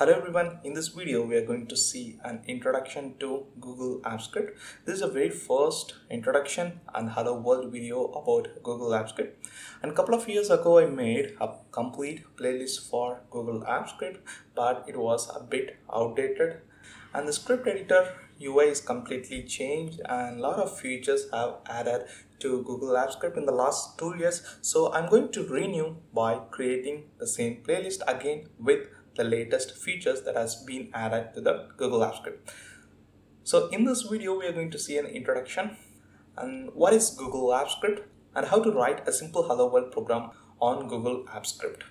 Hello everyone, in this video we are going to see an introduction to Google Apps Script. This is the very first introduction and hello world video about Google Apps Script. And a couple of years ago I made a complete playlist for Google Apps Script, but it was a bit outdated and the script editor UI is completely changed and a lot of features have added to Google Apps Script in the last 2 years. So I'm going to renew by creating the same playlist again with the latest features that has been added to the Google Apps Script. So in this video, we are going to see an introduction and what is Google Apps Script and how to write a simple hello world program on Google Apps Script.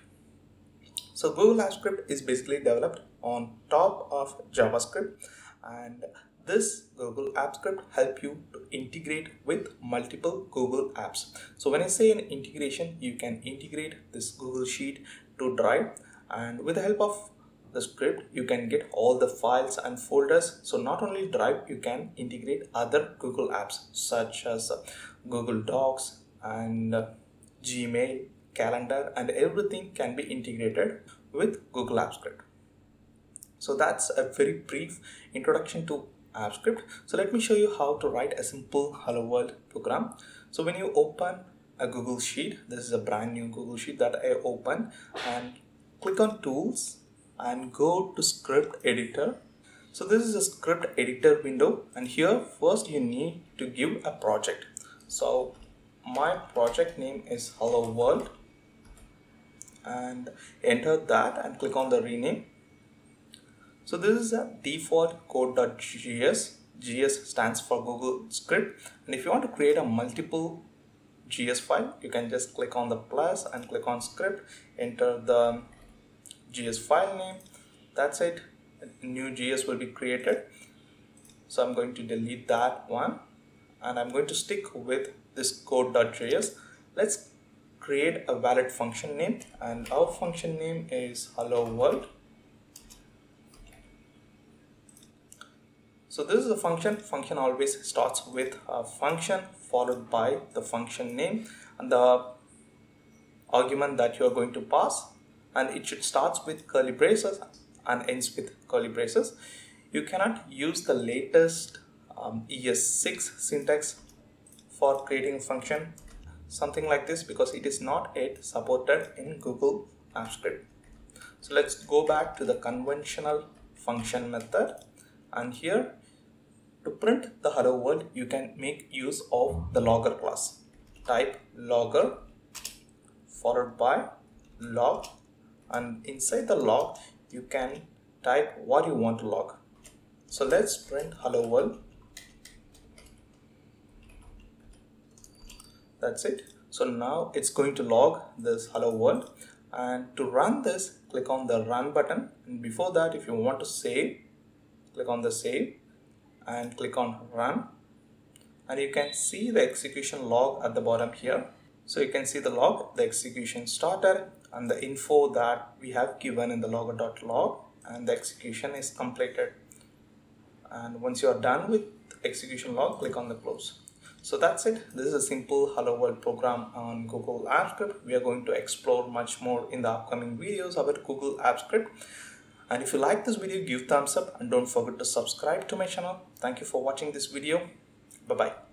So Google Apps Script is basically developed on top of JavaScript, and this Google Apps Script help you to integrate with multiple Google apps. So when I say an integration, you can integrate this Google Sheet to Drive, and with the help of the script you can get all the files and folders. So not only Drive, you can integrate other Google apps such as Google Docs and Gmail, Calendar, and everything can be integrated with Google Apps Script. So that's a very brief introduction to Apps Script. So let me show you how to write a simple hello world program. So when you open a Google Sheet, this is a brand new Google Sheet that I opened, and click on Tools and go to Script Editor. So this is a Script Editor window, and here first you need to give a project. So my project name is Hello World, and enter that and click on the rename. So this is a default code.js. JS stands for Google Script, and if you want to create a multiple JS file, you can just click on the plus and click on script, enter the JS file name. That's it, a new JS will be created. So I'm going to delete that one, and I'm going to stick with this code.js. Let's create a valid function name, and our function name is Hello World. So this is a function always starts with a function followed by the function name and the argument that you are going to pass, and it should start with curly braces and ends with curly braces. You cannot use the latest ES6 syntax for creating a function something like this because it is not yet supported in Google Apps Script. So let's go back to the conventional function method, and here to print the hello world you can make use of the logger class. Type logger followed by log, and inside the log you can type what you want to log. So let's print hello world. That's it. So now it's going to log this hello world, and to run this click on the run button, and before that if you want to save, click on the save and click on run, and you can see the execution log at the bottom here. So you can see the log, the execution started, and the info that we have given in the logger.log, and the execution is completed. And once you are done with execution log, click on the close. So that's it. This is a simple hello world program on Google Apps Script. We are going to explore much more in the upcoming videos about Google Apps Script. And if you like this video, give thumbs up and don't forget to subscribe to my channel. Thank you for watching this video. Bye-bye.